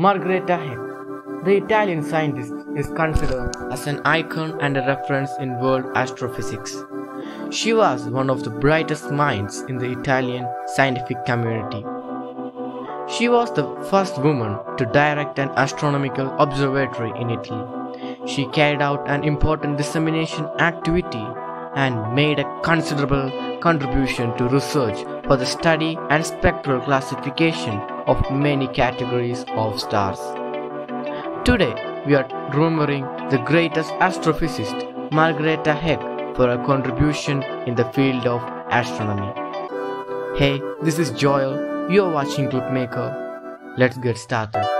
Margherita Hack, the Italian scientist, is considered as an icon and a reference in world astrophysics. She was one of the brightest minds in the Italian scientific community. She was the first woman to direct an astronomical observatory in Italy. She carried out an important dissemination activity and made a considerable contribution to research for the study and spectral classification of many categories of stars. Today, we are remembering the greatest astrophysicist Margherita Hack for her contribution in the field of astronomy. Hey, this is Joel. You're watching Clipmaker. Let's get started.